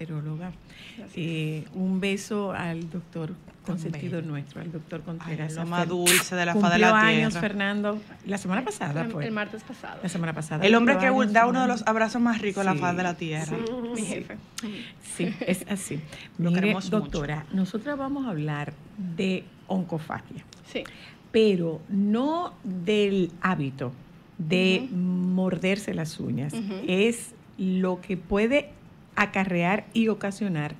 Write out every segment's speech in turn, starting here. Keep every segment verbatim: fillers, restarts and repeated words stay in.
gastroenteróloga. Eh, un beso al doctor consentido nuestro, al doctor Contreras. Ay, lo más dulce de la faz de la tierra. Años, Fernando. La semana pasada fue. Pues. El martes pasado. La semana pasada. El hombre que años, da uno de los abrazos más ricos a sí, la faz de la tierra. Sí, sí, mi jefe. Sí, es así. Lo Mire, queremos doctora, mucho. Nosotras vamos a hablar de oncofagia. Sí. Pero no del hábito de uh-huh. morderse las uñas. Uh-huh. Es lo que puede acarrear y ocasionar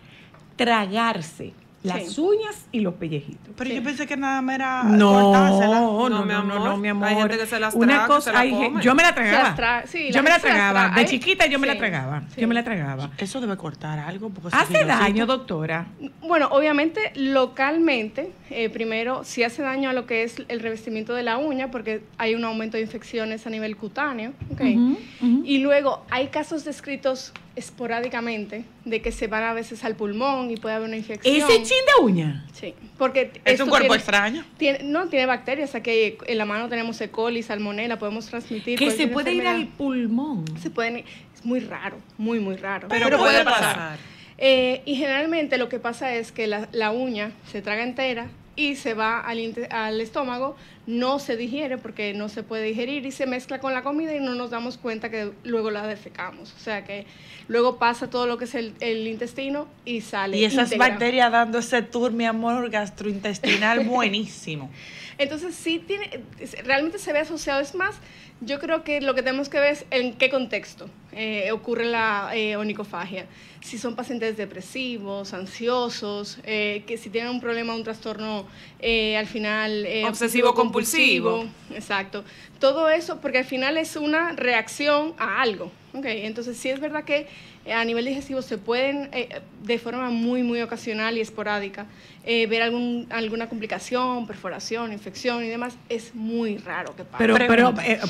tragarse las sí. uñas y los pellejitos. Pero sí. yo pensé que nada más era no, cortárselas. No, no, mi amor. No, no, mi amor. Hay gente que se las traga, una cosa, hay gente, yo me la tragaba. Tra sí, la yo me la tragaba. Tra de chiquita yo sí. me la tragaba. Sí. Yo me la tragaba. Eso debe cortar algo. Porque ¿hace daño, doctora? Bueno, obviamente, localmente, eh, primero, sí hace daño a lo que es el revestimiento de la uña, porque hay un aumento de infecciones a nivel cutáneo. Okay. Uh-huh, uh-huh. Y luego, hay casos descritos esporádicamente, de que se van a veces al pulmón y puede haber una infección. ¿Ese chin de uña? Sí, porque es un cuerpo tiene, extraño. Tiene, no, tiene bacterias. Aquí en la mano tenemos E. coli, salmonella, podemos transmitir. Que se puede enfermedad. ir al pulmón. Se pueden ir, es muy raro, muy, muy raro. Pero, Pero puede, puede pasar. pasar. Eh, y generalmente lo que pasa es que la, la uña se traga entera y se va al, al estómago, no se digiere porque no se puede digerir y se mezcla con la comida y no nos damos cuenta que luego la defecamos. O sea que luego pasa todo lo que es el, el intestino y sale. Y esas integra. bacterias dando ese tour, mi amor, gastrointestinal buenísimo. Entonces sí tiene, realmente se ve asociado. Es más, yo creo que lo que tenemos que ver es en qué contexto eh, ocurre la eh, onicofagia. Si son pacientes depresivos, ansiosos, eh, que si tienen un problema, un trastorno eh, al final... Eh, obsesivo compulsivo. compulsivo. Exacto. Todo eso porque al final es una reacción a algo. Okay. Entonces sí es verdad que eh, a nivel digestivo se pueden, eh, de forma muy, muy ocasional y esporádica, eh, ver algún, alguna complicación, perforación, infección y demás. Es muy raro que pase. Pero, pero eh,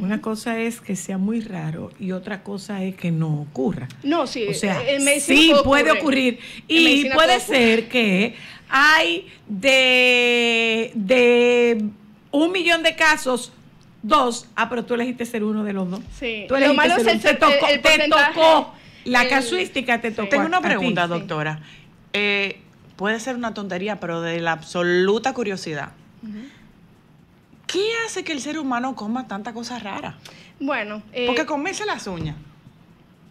una cosa es que sea muy raro y otra cosa es que no ocurra. No, sí. O sea, en medicina sí puede ocurrir. Puede ocurrir y puede ser que hay de, de un millón de casos... Dos, ah, pero tú elegiste ser uno de los dos. Sí. Tú elegiste ser uno. Te tocó, el, el te tocó la el, casuística, te tocó. Sí. Tengo una pregunta, doctora. Sí. Eh, puede ser una tontería, pero de la absoluta curiosidad. Uh-huh. ¿Qué hace que el ser humano coma tanta cosa rara? Bueno. Eh, Porque comerse las uñas.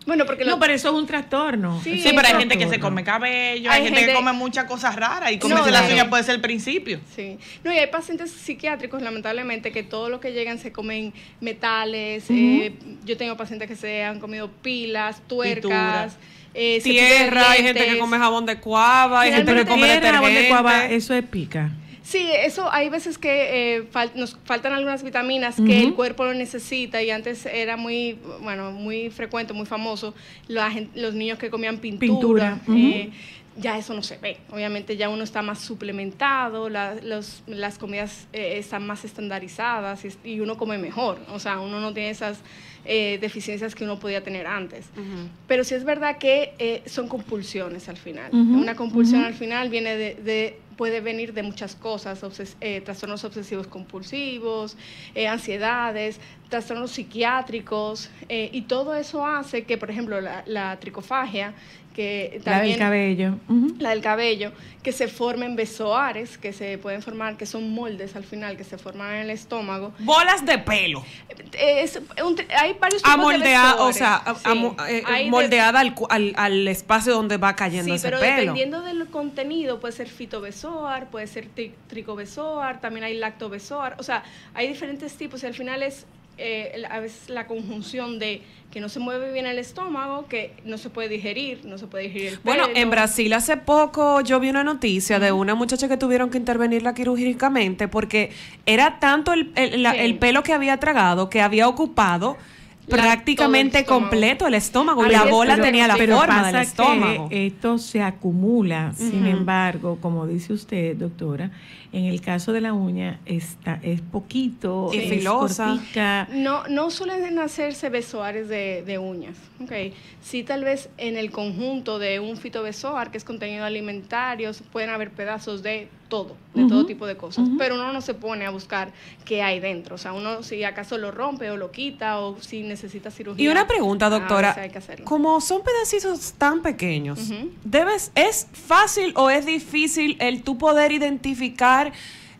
Bueno, porque lo... No, pero eso es un trastorno. Sí, sí, pero hay gente que se come cabello, hay, hay gente, gente que come muchas cosas raras y comerse no, las claro. uñas puede ser el principio. Sí. No, y hay pacientes psiquiátricos, lamentablemente, que todo lo que llegan se comen metales. Uh-huh. eh, yo tengo pacientes que se han comido pilas, tuercas, eh, tierra, hay gente que come jabón de cuava, hay gente que come tierra, jabón de cuava, eso es pica. Sí, eso hay veces que eh, fal nos faltan algunas vitaminas uh-huh. que el cuerpo lo necesita y antes era muy, bueno, muy frecuente, muy famoso, la gente, los niños que comían pintura. pintura. Uh-huh. eh, ya eso no se ve. Obviamente ya uno está más suplementado, la, los, las comidas eh, están más estandarizadas y, y uno come mejor. O sea, uno no tiene esas eh, deficiencias que uno podía tener antes. Uh-huh. Pero sí es verdad que eh, son compulsiones al final. Uh-huh. Una compulsión uh-huh. al final viene de... de puede venir de muchas cosas, obses eh, trastornos obsesivos compulsivos, eh, ansiedades, trastornos psiquiátricos, eh, y todo eso hace que, por ejemplo, la, la tricofagia, que también, la del cabello, uh-huh. la del cabello, que se formen besoares, que se pueden formar, que son moldes al final, que se forman en el estómago. Bolas de pelo. Eh, es un, hay varios tipos Amoldea, de besoares. O sea, sí, a, a, moldeada de, al, al, al espacio donde va cayendo sí, ese pelo. Sí, pero dependiendo del contenido, puede ser fitobesoar, puede ser tri, tricobesoar, también hay lactobesoar. O sea, hay diferentes tipos y al final es... Eh, a veces la conjunción de que no se mueve bien el estómago, que no se puede digerir, no se puede digerir el pelo. Bueno, en Brasil hace poco yo vi una noticia uh-huh. de una muchacha que tuvieron que intervenirla quirúrgicamente porque era tanto el, el, la, sí. el pelo que había tragado que había ocupado la, prácticamente el completo el estómago. Y la bola pero, tenía la pero forma del estómago. Esto se acumula, uh-huh. sin embargo, como dice usted, doctora, en el caso de la uña está, es poquito, sí. es filosa. Cortica. No, no suelen hacerse besoares de, de uñas. Okay. Sí, tal vez en el conjunto de un fitobesoar, que es contenido alimentario, pueden haber pedazos de todo, de uh-huh. todo tipo de cosas. Uh-huh. Pero uno no se pone a buscar qué hay dentro. O sea, uno si acaso lo rompe o lo quita o si necesita necesita cirugía. Y una pregunta, doctora, ah, hay que hacerlo. Como son pedacitos tan pequeños, uh-huh. debes, ¿es fácil o es difícil el tú poder identificar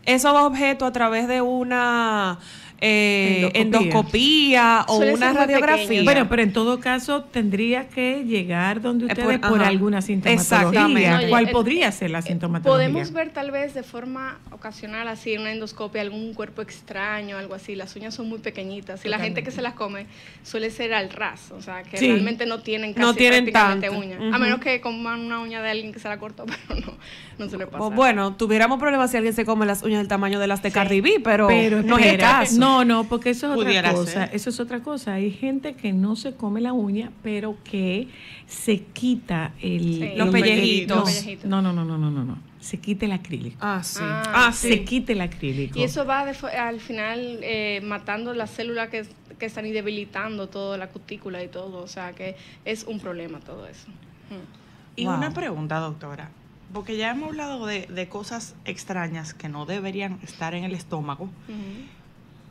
esos objetos a través de una eh, endoscopía. endoscopía o suele una radiografía? Pequeño. Bueno, pero en todo caso tendría que llegar donde ustedes por, por alguna sintomatología. Exactamente. No, ¿cuál el, podría ser la sintomatología? Podemos ver tal vez de forma ocasional así una endoscopia, algún cuerpo extraño, algo así. Las uñas son muy pequeñitas y si la gente que se las come suele ser al ras, o sea, que sí. realmente no tienen casi no tienen prácticamente uñas. Uh-huh. A menos que coman una uña de alguien que se la cortó, pero no, no suele pasar. O, bueno, tuviéramos problemas si alguien se come las uñas del tamaño de las de sí. Cardi B, pero, pero no es el caso. No, No, no, porque eso es Pudiera otra cosa, ser. eso es otra cosa. Hay gente que no se come la uña, pero que se quita el, sí, los, los pellejitos. pellejitos. No, no, no, no, no, no, no. Se quita el acrílico. Ah, sí. Ah, ah sí. Se quita el acrílico. Y eso va de, al final eh, matando las células que, que están y debilitando toda la cutícula y todo. O sea, que es un problema todo eso. Hmm. Y wow. una pregunta, doctora. Porque ya hemos hablado de, de cosas extrañas que no deberían estar en el estómago. Uh-huh.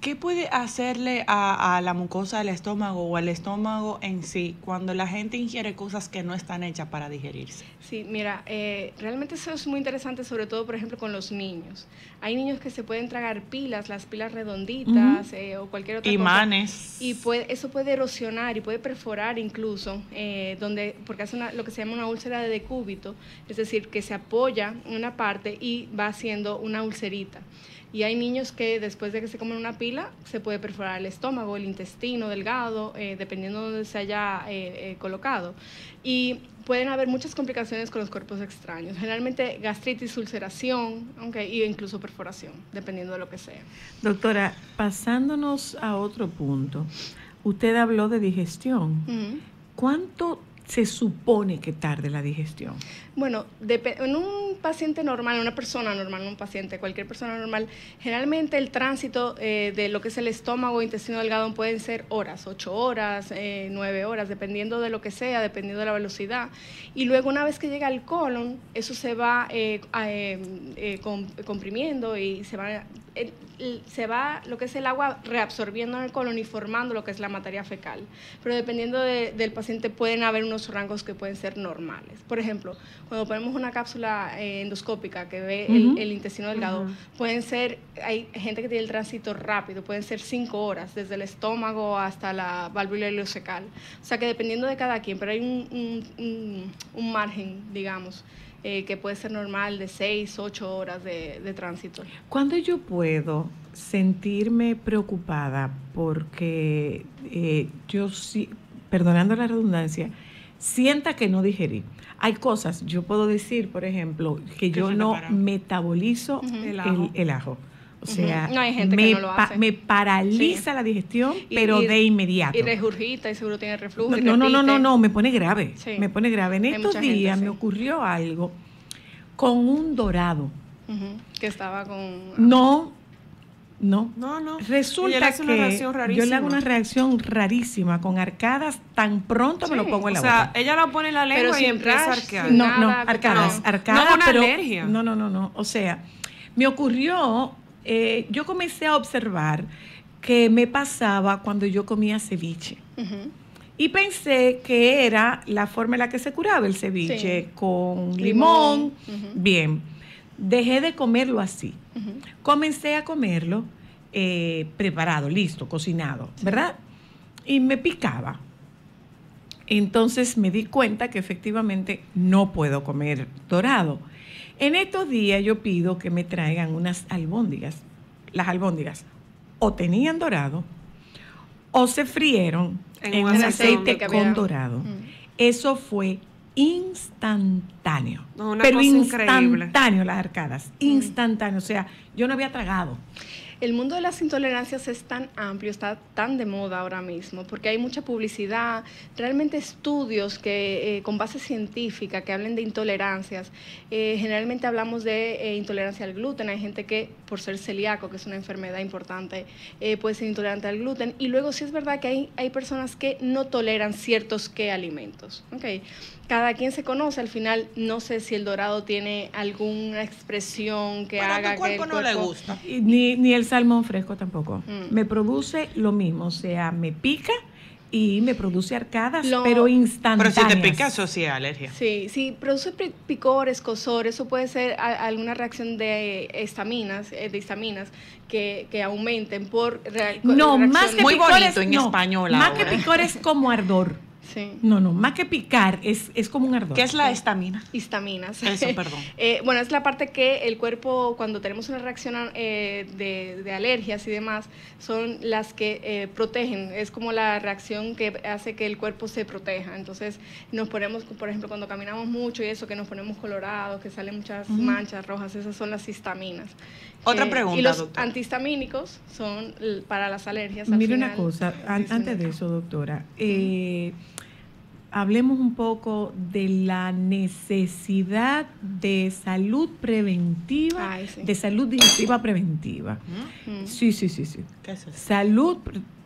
¿Qué puede hacerle a, a la mucosa del estómago o al estómago en sí cuando la gente ingiere cosas que no están hechas para digerirse? Sí, mira, eh, realmente eso es muy interesante, sobre todo, por ejemplo, con los niños. Hay niños que se pueden tragar pilas, las pilas redonditas, uh-huh. eh, o cualquier otra Imanes. cosa. Imanes. Y puede, eso puede erosionar y puede perforar incluso, eh, donde porque hace una, lo que se llama una úlcera de decúbito, es decir, que se apoya en una parte y va haciendo una ulcerita. Y hay niños que después de que se comen una pila, se puede perforar el estómago, el intestino delgado, eh, dependiendo de dónde se haya eh, eh, colocado. Y pueden haber muchas complicaciones con los cuerpos extraños. Generalmente gastritis, ulceración, aunque okay, e incluso perforación, dependiendo de lo que sea. Doctora, pasándonos a otro punto, usted habló de digestión. Uh-huh. ¿Cuánto se supone que tarde la digestión? Bueno, en un paciente normal, una persona normal, un paciente, cualquier persona normal, generalmente el tránsito eh, de lo que es el estómago, intestino delgado, pueden ser horas, ocho horas, eh, nueve horas, dependiendo de lo que sea, dependiendo de la velocidad. Y luego una vez que llega al colon, eso se va eh, eh, eh, comprimiendo y se va, eh, se va lo que es el agua reabsorbiendo en el colon y formando lo que es la materia fecal. Pero dependiendo de, del paciente pueden haber unos rangos que pueden ser normales. Por ejemplo, cuando ponemos una cápsula eh, endoscópica que ve uh-huh. el, el intestino delgado, uh-huh. pueden ser, hay gente que tiene el tránsito rápido, pueden ser cinco horas, desde el estómago hasta la válvula ileocecal. O sea que dependiendo de cada quien, pero hay un, un, un, un margen, digamos, eh, que puede ser normal de seis, ocho horas de, de tránsito. ¿Cuándo yo puedo sentirme preocupada? Porque eh, yo, sí, perdonando la redundancia, sienta que no digerí. Hay cosas, yo puedo decir, por ejemplo, que yo no metabolizo uh-huh. el, el ajo. El, el ajo. O sea, uh-huh. no, hay gente me, que no lo hace. Pa me paraliza sí. la digestión, y, pero y, de inmediato. Y regurgita y seguro tiene reflujo. No, y no, no, no, no, no, me pone grave. Sí. Me pone grave. En hay estos días gente, sí. me ocurrió algo con un dorado. Uh-huh. Que estaba con... No, no. No, no. Resulta que una yo le hago una reacción rarísima con arcadas tan pronto sí. me lo pongo en la boca. O sea, boca. ella lo pone en la lengua pero y empieza a arquear. No, no, arcadas. No, arcadas, no, una pero, alergia. No, no, no, no. O sea, me ocurrió... Eh, yo comencé a observar que me pasaba cuando yo comía ceviche. Uh-huh. Y pensé que era la forma en la que se curaba el ceviche, sí. con limón. limón. Uh-huh. Bien, dejé de comerlo así. Uh-huh. Comencé a comerlo eh, preparado, listo, cocinado, sí. ¿verdad? Y me picaba. Entonces me di cuenta que efectivamente no puedo comer dorado. En estos días yo pido que me traigan unas albóndigas. Las albóndigas o tenían dorado o se frieron en, en un aceite con dorado. Mm. Eso fue instantáneo. No, una pero cosa instantáneo increíble. Las arcadas, instantáneo. Mm. O sea, yo no había tragado. El mundo de las intolerancias es tan amplio, está tan de moda ahora mismo, porque hay mucha publicidad, realmente estudios que eh, con base científica que hablen de intolerancias. Eh, generalmente hablamos de eh, intolerancia al gluten. Hay gente que, por ser celíaco, que es una enfermedad importante, eh, puede ser intolerante al gluten. Y luego sí es verdad que hay, hay personas que no toleran ciertos qué alimentos. Okay. Cada quien se conoce, al final no sé si el dorado tiene alguna expresión que bueno, haga tu cuerpo que el cuerpo no le gusta. Ni, ni el salmón fresco tampoco. Mm. Me produce lo mismo, o sea, me pica y me produce arcadas, Lo, pero instantáneas. Pero si te pica, eso sí es alergia. Sí, sí, produce picores, cosor, eso puede ser a, alguna reacción de histaminas, de histaminas que, que aumenten por real, No, más que muy picores, bonito en no, español Más ahora. que picores como ardor. Sí. No, no, más que picar, es, es como un ardor. ¿Qué es la histamina? Histaminas. Eso, perdón. eh, bueno, es la parte que el cuerpo, cuando tenemos una reacción eh, de, de alergias y demás, son las que eh, protegen. Es como la reacción que hace que el cuerpo se proteja. Entonces, nos ponemos, por ejemplo, cuando caminamos mucho y eso, que nos ponemos colorados, que salen muchas uh-huh. manchas rojas, esas son las histaminas. Otra eh, pregunta, y los doctora. antihistamínicos son para las alergias. Mire una cosa, an antes de eso, doctora, eh, hablemos un poco de la necesidad de salud preventiva, Ay, sí. de salud digestiva preventiva. Mm-hmm. Sí, sí, sí, sí. ¿Qué es eso? Salud,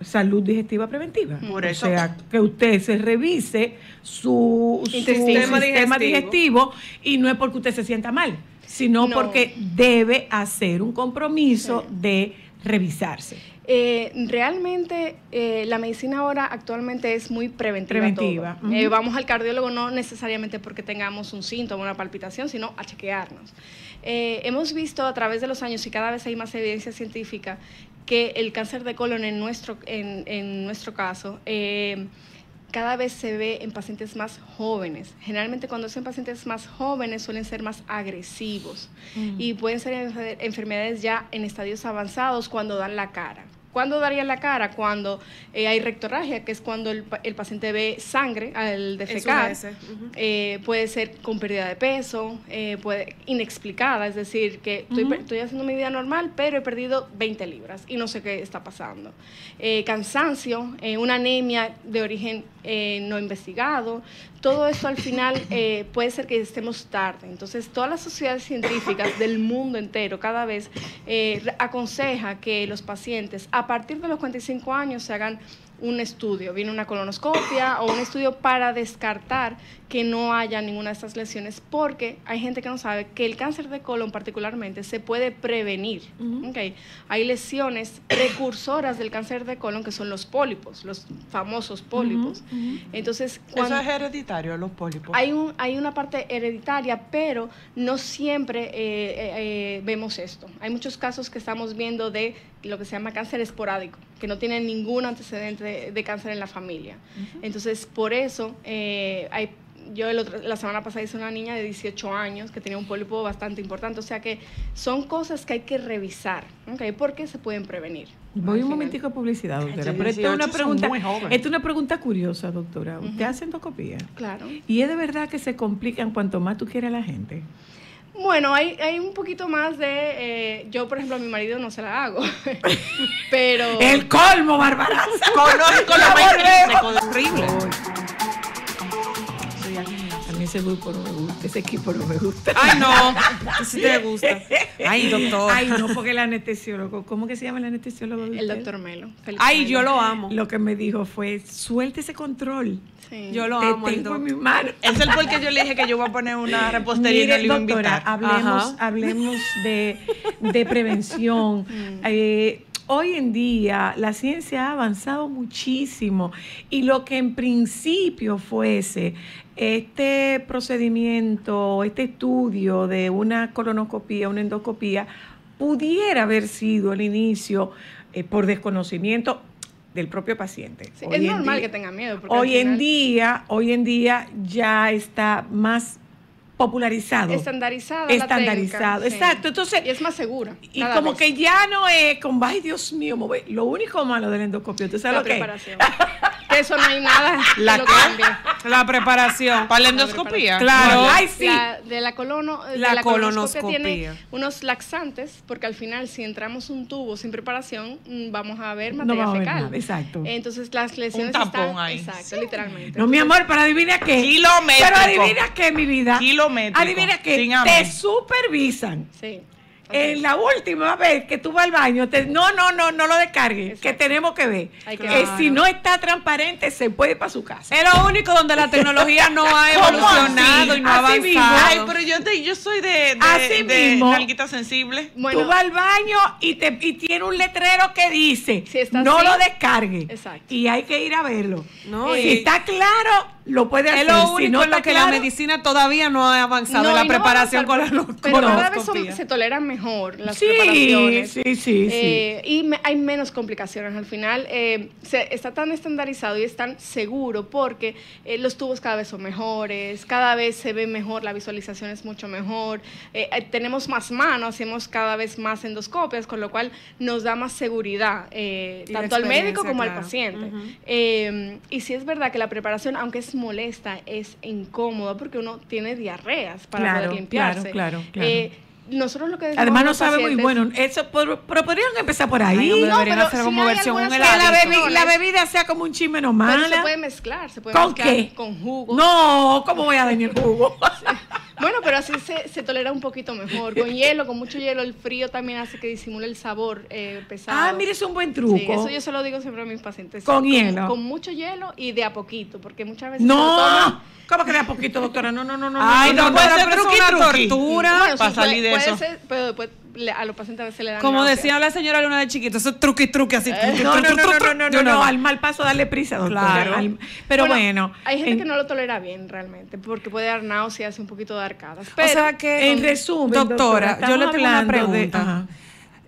salud digestiva preventiva. Por eso. O sea, que usted se revise su, su sistema, sistema digestivo. digestivo, y no es porque usted se sienta mal, sino no. porque debe hacer un compromiso sí. de revisarse. Eh, realmente eh, la medicina ahora actualmente es muy preventiva. preventiva. Uh-huh. eh, vamos al cardiólogo no necesariamente porque tengamos un síntoma, una palpitación, sino a chequearnos. Eh, hemos visto a través de los años, y cada vez hay más evidencia científica, que el cáncer de colon en nuestro, en, en nuestro caso... Eh, cada vez se ve en pacientes más jóvenes. Generalmente cuando son pacientes más jóvenes suelen ser más agresivos mm. y pueden ser enfer enfermedades ya en estadios avanzados cuando dan la cara. ¿Cuándo darían la cara? Cuando eh, hay rectorragia, que es cuando el, el paciente ve sangre al defecar. Uh -huh. eh, puede ser con pérdida de peso, eh, puede, inexplicada, es decir, que uh -huh. estoy, estoy haciendo mi vida normal, pero he perdido veinte libras y no sé qué está pasando. Eh, cansancio, eh, una anemia de origen eh, no investigado. Todo esto al final eh, puede ser que estemos tarde. Entonces, todas las sociedades científicas del mundo entero cada vez eh, aconseja que los pacientes a partir de los cuarenta y cinco años se hagan un estudio. Viene una colonoscopia o un estudio para descartar que no haya ninguna de estas lesiones, porque hay gente que no sabe que el cáncer de colon particularmente se puede prevenir. Uh-huh. Okay. Hay lesiones precursoras del cáncer de colon que son los pólipos, los famosos pólipos. Uh-huh, uh-huh. Entonces, cuando ¿eso es hereditario? Los pólipos. Hay, un, hay una parte hereditaria, pero no siempre eh, eh, eh, vemos esto. Hay muchos casos que estamos viendo de lo que se llama cáncer esporádico, que no tienen ningún antecedente de, de cáncer en la familia. Uh-huh. Entonces, por eso, eh, hay, yo el otro, la semana pasada hice una niña de dieciocho años que tenía un pólipo bastante importante. O sea que son cosas que hay que revisar, ¿okay? Porque se pueden prevenir. Voy un momentico a publicidad, doctora. Pero esta es una pregunta, esta es una pregunta curiosa, doctora. ¿Usted uh-huh. hace endoscopía? Claro. ¿Y es de verdad que se complican cuanto más tú quieres a la gente? Bueno, hay, hay un poquito más de... Eh, yo, por ejemplo, a mi marido no se la hago, pero... ¡El colmo, Bárbara! Conozco la más horrible. Ese grupo no me gusta, ese equipo no me gusta. Ay, no, si te gusta. Ay, doctor. Ay, no, porque el anestesiólogo, ¿cómo que se llama el anestesiólogo? El doctor Melo. Felipe Ay, Melo. Yo lo amo. Lo que me dijo fue, suelte ese control. Sí. Yo lo te amo. Tengo en mi mano. Es el porque yo le dije que yo voy a poner una repostería Mire, y no le doctora, a invitar. Hablemos, hablemos de, de prevención. Mm. Eh, Hoy en día la ciencia ha avanzado muchísimo y lo que en principio fuese este procedimiento, este estudio de una colonoscopía, una endoscopía, pudiera haber sido el inicio eh, por desconocimiento del propio paciente. Sí, es normal día, que tenga miedo. Hoy final... en día, hoy en día ya está más popularizado. Estandarizado. Estandarizado, la técnica, exacto. Sí. Entonces, y es más segura. Y como vez. que ya no es con, ay Dios mío, mover. Lo único malo del endoscopio, ¿tú sabes la lo preparación. Que eso no hay nada. La, que que la preparación. ¿Para la endoscopía? Claro. No, ay, sí. La, de la, colono, de la, la colonoscopia, colonoscopia tiene unos laxantes, porque al final si entramos un tubo sin preparación, vamos a ver materia no fecal. Ver, exacto. Entonces las lesiones un tapón están... Ahí. Exacto, sí. literalmente. No, entonces, mi amor, pero adivina qué. Kilométrico. Pero adivina qué, mi vida. Kilométrico. Adivina que te supervisan. Sí. Okay. En la última vez que tú vas al baño, te, no, no, no, no lo descargues. Exacto. Que tenemos que ver. Que claro. eh, si no está transparente, se puede ir para su casa. Es lo único donde la tecnología no ha evolucionado así? y no así ha avanzado. Mismo. Ay, pero yo, te, yo soy de, de, así de mismo, nalguita sensible. Bueno. Tú vas al baño y, te, y tiene un letrero que dice, si no así, lo descargues. Exacto. Y hay que ir a verlo. No, eh, si está claro, lo puede hacer. Es lo único si no en lo que claro, la medicina todavía no ha avanzado, no, en la preparación no con la locura. Pero cada vez son, se toleran mejor las sí, preparaciones. Sí, sí, sí. Eh, y me, hay menos complicaciones al final. Eh, se, está tan estandarizado y es tan seguro porque eh, los tubos cada vez son mejores, cada vez se ve mejor, la visualización es mucho mejor. Eh, eh, tenemos más manos, hacemos cada vez más endoscopias, con lo cual nos da más seguridad, eh, tanto al médico como claro, al paciente. Uh-huh. eh, y sí es verdad que la preparación, aunque es molesta, es incómoda porque uno tiene diarreas para claro, poder limpiarse. Claro, claro, claro. Eh, nosotros lo que decimos, además no sabe muy bueno eso, pero podrían empezar por ahí. Ay, no, no, pero hacer como si versión un helado, la, bebi no, la bebida sea como un chisme normal. Pero se puede mezclar, se puede ¿Con mezclar qué? Con jugo. No, ¿cómo voy a venir jugo? Bueno, pero así se, se tolera un poquito mejor. Con hielo, con mucho hielo, el frío también hace que disimule el sabor eh, pesado. Ah, mire, es un buen truco. Sí, eso yo se lo digo siempre a mis pacientes. Con, con hielo. Con mucho hielo y de a poquito, porque muchas veces... ¡No! Toman... ¿Cómo que de a poquito, doctora? No, no, no, no. Ay, no, no, no puede ser truqui, una truqui. tortura bueno, para sí, salir de puede eso. Ser, pero después a los pacientes a veces le dan... Como náuseas. Decía la señora Luna de chiquito, eso es truqui, truqui, así. Truqui, eh, no, truqui, no, no, truqui, no, no, no, no, no, no, al mal paso darle prisa, doctora. Claro. Al, pero bueno, bueno... Hay gente en, que no lo tolera bien realmente, porque puede dar náuseas, un poquito de arcadas. Pero, o sea que... En resumen, doctora, doctora yo le tengo una pregunta. De,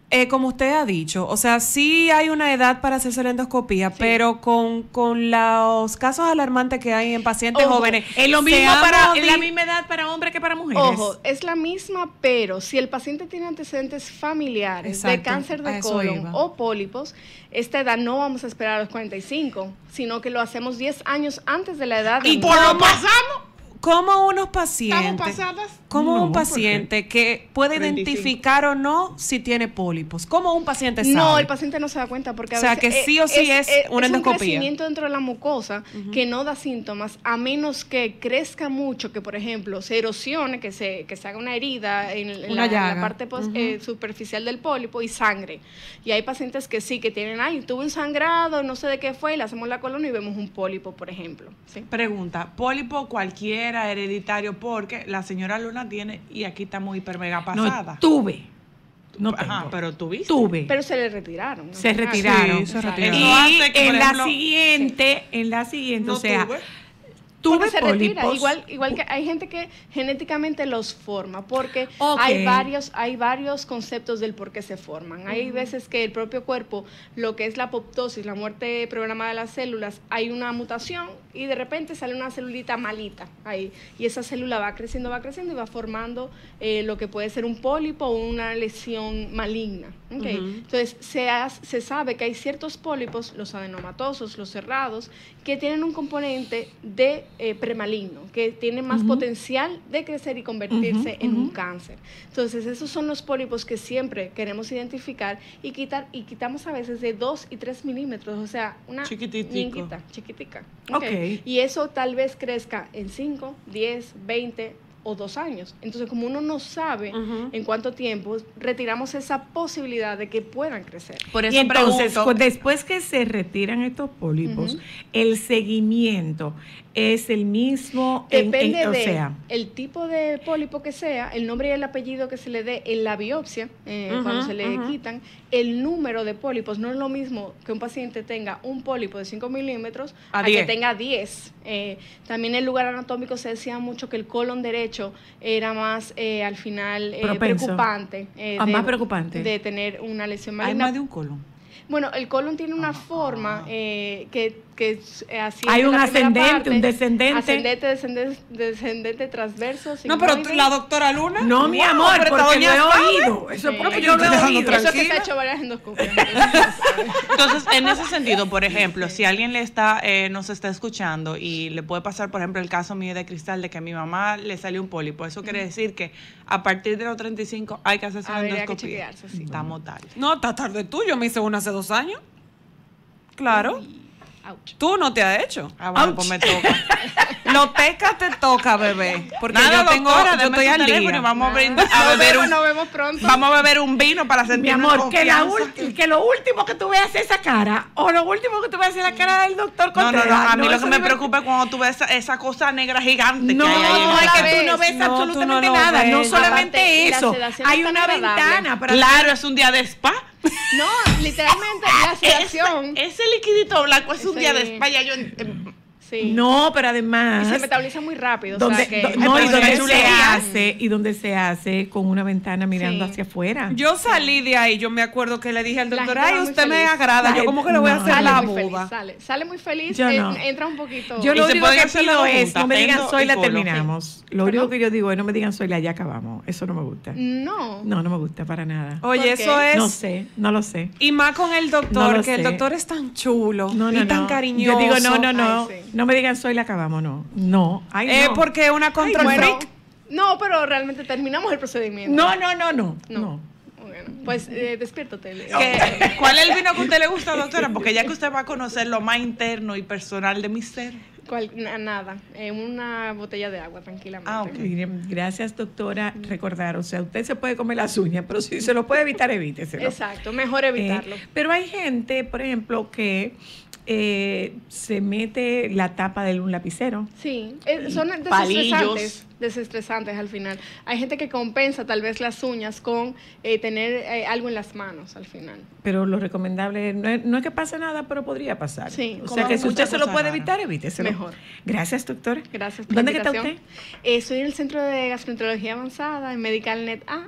Eh, como usted ha dicho, o sea, sí hay una edad para hacerse la endoscopía, sí, pero con, con los casos alarmantes que hay en pacientes Ojo, jóvenes, es lo mismo para de... la misma edad para hombres que para mujeres. Ojo, es la misma, pero si el paciente tiene antecedentes familiares Exacto, de cáncer de colon iba. o pólipos, esta edad no vamos a esperar a los cuarenta y cinco, sino que lo hacemos diez años antes de la edad. ¿Y por lo pasamos? ¿Cómo unos pacientes, ¿cómo no, un paciente que puede veinticinco identificar o no si tiene pólipos? ¿Cómo un paciente sabe? No, el paciente no se da cuenta porque a o sea, veces que sí o sí es, es, es una endoscopía. Es un crecimiento dentro de la mucosa uh-huh. que no da síntomas a menos que crezca mucho, que por ejemplo se erosione, que se, que se haga una herida en, en, una la, en la parte post, uh-huh. eh, superficial del pólipo y sangre. Y hay pacientes que sí, que tienen, ay, tuve un sangrado, no sé de qué fue, y le hacemos la colon y vemos un pólipo, por ejemplo. ¿Sí? Pregunta, pólipo cualquier era hereditario porque la señora Luna tiene y aquí estamos hiper mega pasada. No, tuve. No Ajá, tengo. pero tuviste. Tuve. Pero se le retiraron. ¿No? Se retiraron. Sí, se retiraron. Y en ejemplo, la siguiente, sí. en la siguiente, no o sea... Tuve. Porque se retira, igual, igual que hay gente que genéticamente los forma, porque okay. hay varios hay varios conceptos del por qué se forman. Hay uh-huh. veces que el propio cuerpo, lo que es la apoptosis, la muerte programada de las células, hay una mutación y de repente sale una celulita malita ahí. Y esa célula va creciendo, va creciendo y va formando eh, lo que puede ser un pólipo o una lesión maligna. Okay. Uh-huh. Entonces, se, has, se sabe que hay ciertos pólipos, los adenomatosos, los cerrados, que tienen un componente de eh, premaligno, que tiene más uh-huh. potencial de crecer y convertirse uh-huh, en uh-huh. un cáncer. Entonces, esos son los pólipos que siempre queremos identificar y quitar, y quitamos a veces de dos y tres milímetros, o sea, una chiquitita, chiquitica. Okay. Okay. Y eso tal vez crezca en cinco, diez, veinte o dos años. Entonces, como uno no sabe uh-huh. en cuánto tiempo, retiramos esa posibilidad de que puedan crecer. Por eso y entonces, pregunto, después que se retiran estos pólipos, uh-huh. el seguimiento es el mismo. Depende en, en, o de sea, el tipo de pólipo que sea, el nombre y el apellido que se le dé en la biopsia, eh, uh-huh, cuando se le uh-huh. quitan, el número de pólipos. No es lo mismo que un paciente tenga un pólipo de cinco milímetros a, a que tenga diez. Eh, también el lugar anatómico se decía mucho que el colon derecho era más eh, al final eh, preocupante, eh, ah, de, más preocupante de tener una lesión maligna. Hay más de un colon. Bueno, el colon tiene una ah, forma eh, que, que así hay un ascendente, parte, un descendente, ascendente, descendente, descendente transverso. No, pero la doctora Luna. No, wow, mi amor, porque, porque lo he oído. Eso es propio, yo lo he oído. Eso que se ha hecho varias endoscopias. Entonces, en ese sentido, por ejemplo, si alguien le está, eh, nos está escuchando y le puede pasar, por ejemplo, el caso mío de Cristal, de que a mi mamá le salió un pólipo. Eso quiere decir que a partir de los treinta y cinco hay que hacerse una endoscopia. Estamos tarde. No, está tarde tú. Yo me hice una hace dos años. Claro. Ouch. Tú no te has hecho. Ah, bueno, ouch, pues me toca. Lo teca te toca, bebé. Porque nada, yo tengo ahora, yo estoy al día. Vamos a, a beber un, nos vemos pronto. Vamos a beber un vino para sentirnos. Mi amor, que, la que... que lo último que tú veas es esa cara. O lo último que tú veas es la cara del doctor Contreras. No, no, no. A mí no, lo que me preocupa es cuando tú ves esa, esa cosa negra gigante. No, que hay ahí. No, es que ves, tú no ves no, absolutamente no nada. Ves. No solamente Abate, eso. Hay una agradable. Ventana para. Claro, es un día de spa. No, literalmente la sudoración. Ese, ese liquidito blanco es un sí. día de España. Yo, eh, sí. No, pero además. Y se metaboliza muy rápido. Donde, o sea que, no, y donde se hace, y donde se hace con una ventana mirando sí. hacia afuera. Yo salí de ahí, yo me acuerdo que le dije al doctor, ay, usted me agrada. Yo, ¿cómo que le voy no, a hacer sale la boba? Sale, sale muy feliz, yo no. entra un poquito. Yo lo único que pido es, no me digan soy la terminamos. Lo único que yo digo es, no me digan soy la ya acabamos. Eso no me gusta. No. No, no me gusta para nada. Oye, eso es. No sé, no lo sé. Y más con el doctor, que el doctor es tan chulo y tan cariñoso. Yo digo, no, no, no. No me digan soy la acabamos, no. No. Ay, eh, no. Porque es una control freak. Bueno, no, pero realmente terminamos el procedimiento. No, no, no, no. No. no. Bueno, pues eh, despiértate. ¿Qué? ¿Cuál es el vino que a usted le gusta, doctora? Porque ya que usted va a conocer lo más interno y personal de mi ser. ¿Cuál? Nada, eh, una botella de agua, tranquilamente. Ah, okay. Miren, gracias, doctora. Recordar, o sea, usted se puede comer las uñas, pero si se lo puede evitar, evíteselo. Exacto, mejor evitarlo. Eh, pero hay gente, por ejemplo, que eh, se mete la tapa de un lapicero. Sí, eh, son desestresantes. Palillos. Desestresantes al final. Hay gente que compensa tal vez las uñas con eh, tener eh, algo en las manos al final. Pero lo recomendable no es, no es que pase nada, pero podría pasar. Sí, o sea que si usted se lo puede evitar, evíteselo. Mejor. Gracias, doctora. Gracias por la invitación. ¿Dónde está usted? Eh, estoy en el Centro de Gastroenterología Avanzada, en Medical Net A.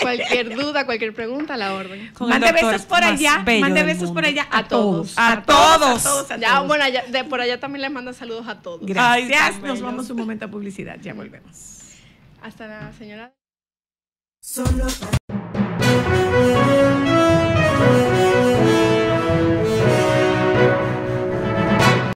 Cualquier duda, cualquier pregunta, a la orden. Mande besos por allá. Mande besos por allá a todos. A todos. Ya, bueno, ya, de por allá también les mando saludos a todos. Gracias. Nos vamos un momento a publicidad. Ya volvemos. Hasta la señora. Solo para...